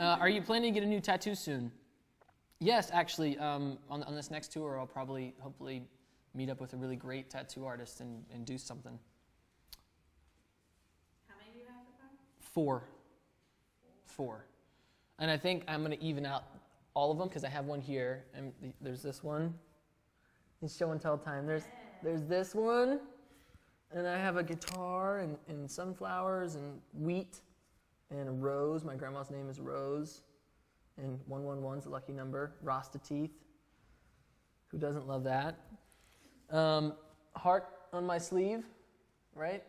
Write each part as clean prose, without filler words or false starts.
Are you planning to get a new tattoo soon? Yes, actually. On this next tour, I'll probably, hopefully, meet up with a really great tattoo artist and do something. How many do you have so far? Four. And I think I'm going to even out all of them because I have one here. And there's this one. It's show and tell time. There's this one. And I have a guitar and sunflowers and wheat and a rose. My grandma's name is Rose. And 111's a lucky number. Rasta teeth. Who doesn't love that? Heart on my sleeve, right?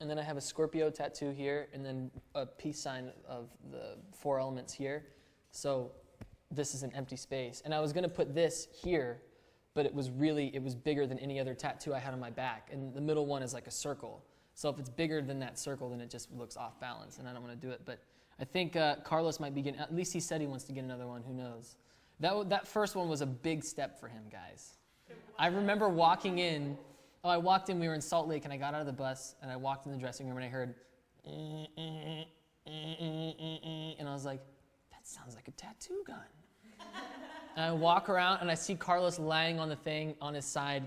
And then I have a Scorpio tattoo here, and then a peace sign of the four elements here. So this is an empty space. And I was going to put this here, but it was bigger than any other tattoo I had on my back. And the middle one is like a circle. So if it's bigger than that circle, then it just looks off balance, and I don't want to do it. But I think Carlos might be getting, at least he said he wants to get another one, who knows. That first one was a big step for him, guys. I remember walking in. Oh, I walked in, we were in Salt Lake, and I got out of the bus, and I walked in the dressing room, and I heard, and I was like, that sounds like a tattoo gun. And I walk around, and I see Carlos lying on the thing on his side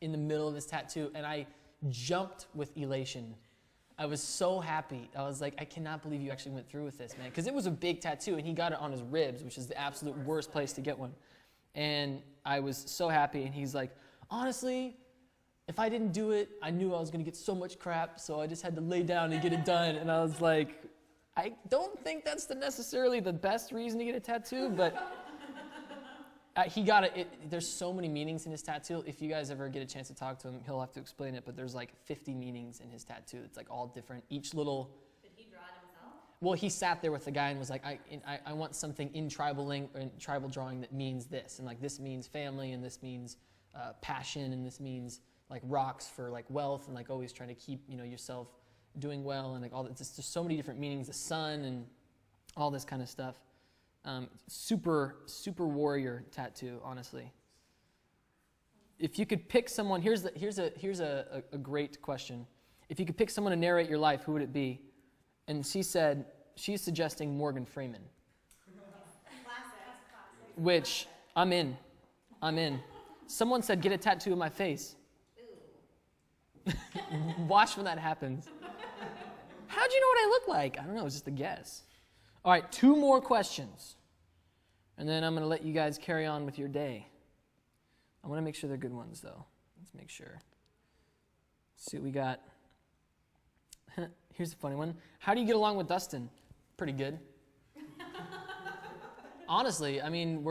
in the middle of his tattoo, and I jumped with elation. I was so happy. I was like, I cannot believe you actually went through with this, man. Because it was a big tattoo, and he got it on his ribs, which is the absolute worst place to get one. And I was so happy, and he's like, honestly, if I didn't do it, I knew I was going to get so much crap, so I just had to lay down and get it done. And I was like, I don't think that's necessarily the best reason to get a tattoo, but he got it. There's so many meanings in his tattoo. If you guys ever get a chance to talk to him, he'll have to explain it, but there's like 50 meanings in his tattoo. It's like all different. Each little... Did he draw it himself? Well, he sat there with the guy and was like, I want something in tribal drawing that means this. And like this means family, and this means passion, and this means... like rocks for like wealth, and like always trying to keep, you know, yourself doing well, and like all that. There's so many different meanings, the sun and all this kind of stuff. Super warrior tattoo, honestly. If you could pick someone, here's a great question. If you could pick someone to narrate your life, who would it be? And she said she's suggesting Morgan Freeman. Which I'm in. I'm in. Someone said get a tattoo of my face. Watch when that happens. How'd you know what I look like? I don't know, it's just a guess. All right, 2 more questions. And then I'm going to let you guys carry on with your day. I want to make sure they're good ones, though. Let's make sure. Let's see what we got. Here's a funny one. How do you get along with Dustin? Pretty good. Honestly, I mean,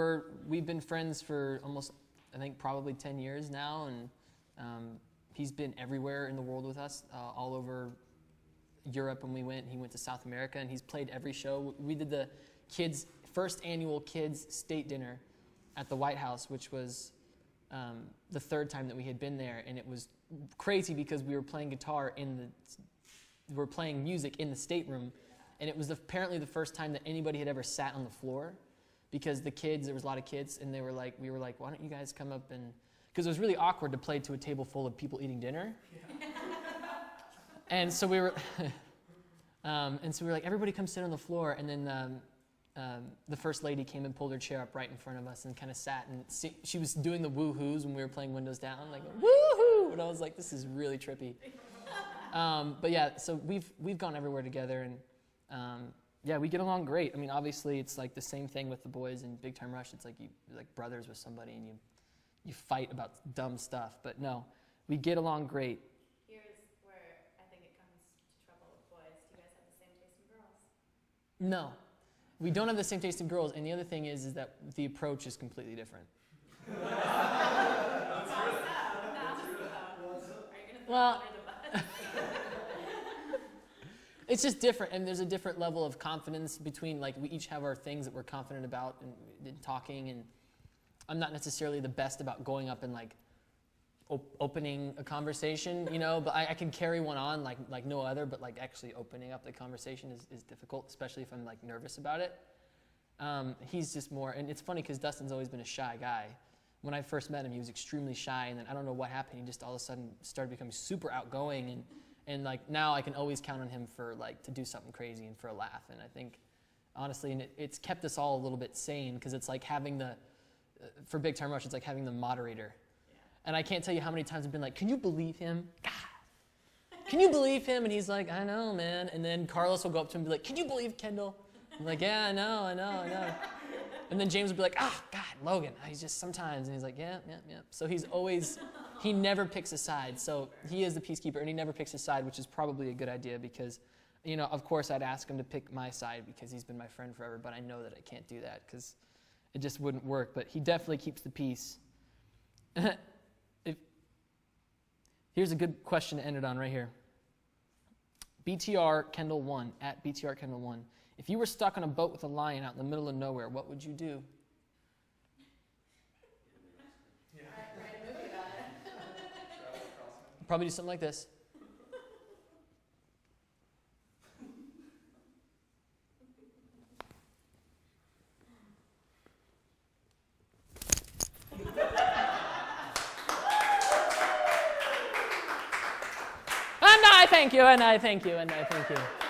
we've been friends for almost, I think, probably 10 years now, and he's been everywhere in the world with us, all over Europe when we went. He went to South America, and he's played every show. We did the first annual kids state dinner at the White House, which was the 3rd time that we had been there, and it was crazy because we were playing guitar we were playing music in the stateroom, and it was apparently the first time that anybody had ever sat on the floor, because there was a lot of kids, and we were like, why don't you guys come up and. Because it was really awkward to play to a table full of people eating dinner, yeah. And so we were, like, everybody come sit on the floor. And then the first lady came and pulled her chair up right in front of us and kind of sat. And she was doing the woo-hoos when we were playing Windows Down, like woo-hoo, and I was like, this is really trippy. But yeah, so we've gone everywhere together, and yeah, we get along great. I mean, obviously, it's like the same thing with the boys in Big Time Rush. It's like you're like brothers with somebody, and you fight about dumb stuff, but no, we get along great. Here's where I think it comes to trouble with boys. Do you guys have the same taste in girls? No, we don't have the same taste in girls, and the other thing is that the approach is completely different. Well, it's just different, and there's a different level of confidence between, like, we each have our things that we're confident about and talking, and I'm not necessarily the best about going up and like opening a conversation, you know, but I can carry one on like no other, but like actually opening up the conversation is difficult, especially if I'm like nervous about it. He's just more, and it's funny because Dustin's always been a shy guy. When I first met him, he was extremely shy, and then I don't know what happened, he just all of a sudden started becoming super outgoing, and like now I can always count on him for like to do something crazy and for a laugh, and I think honestly, and it's kept us all a little bit sane, because it's like having the, for Big Time Rush, it's like having the moderator. Yeah. And I can't tell you how many times I've been like, can you believe him? God. Can you believe him? And he's like, I know, man. And then Carlos will go up to him and be like, can you believe Kendall? I'm like, yeah, I know. And then James would be like, ah, God, Logan, he's just sometimes. And he's like, yeah. So he's always, he never picks a side. So he is the peacekeeper, and he never picks a side, which is probably a good idea because, you know, of course I'd ask him to pick my side because he's been my friend forever, but I know that I can't do that because it just wouldn't work. But he definitely keeps the peace. Here's a good question to end it on right here. BTR Kendall 1, at BTR Kendall 1. If you were stuck on a boat with a lion out in the middle of nowhere, what would you do? Yeah. Probably do something like this. And I thank you, and I thank you, and I thank you.